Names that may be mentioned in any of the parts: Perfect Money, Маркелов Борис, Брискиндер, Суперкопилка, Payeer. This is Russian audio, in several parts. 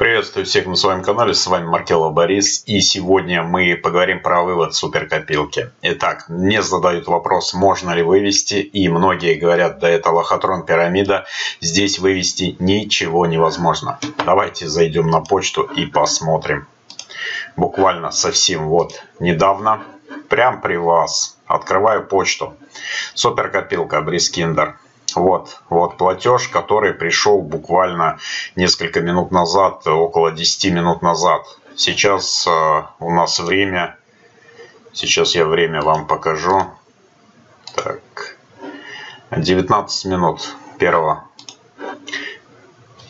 Приветствую всех на своем канале, с вами Маркелов Борис, и сегодня мы поговорим про вывод суперкопилки. Итак, мне задают вопрос, можно ли вывести, и многие говорят, да это лохотрон пирамида, здесь вывести ничего невозможно. Давайте зайдем на почту и посмотрим. Буквально совсем вот недавно, прям при вас, открываю почту, суперкопилка, Брискиндер. Вот платеж, который пришел буквально несколько минут назад, около 10 минут назад. Сейчас у нас время. Сейчас я время вам покажу. Так, 19 минут первого.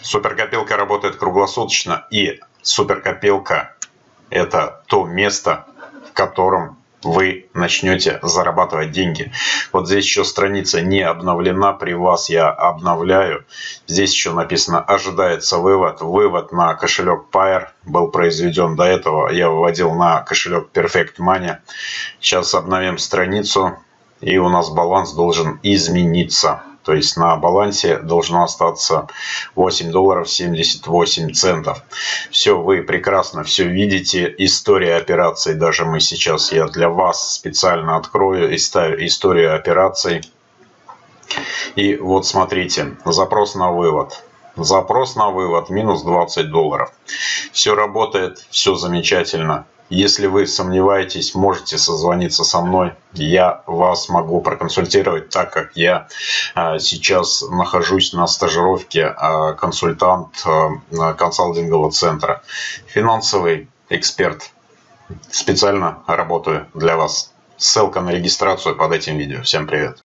Суперкопилка работает круглосуточно, и суперкопилка — это то место, в котором вы начнете зарабатывать деньги. Вот здесь еще страница не обновлена, при вас я обновляю. Здесь еще написано «Ожидается вывод». Вывод на кошелек Payeer был произведен до этого. Я выводил на кошелек Perfect Money. Сейчас обновим страницу, и у нас баланс должен измениться. То есть на балансе должно остаться $8.78. Все, вы прекрасно все видите. История операций, даже мы сейчас, я для вас специально открою и ставлю историю операций. И вот смотрите, запрос на вывод. Запрос на вывод минус $20. Все работает, все замечательно. Если вы сомневаетесь, можете созвониться со мной. Я вас могу проконсультировать, так как я сейчас нахожусь на стажировке консультант консалтингового центра. Финансовый эксперт. Специально работаю для вас. Ссылка на регистрацию под этим видео. Всем привет.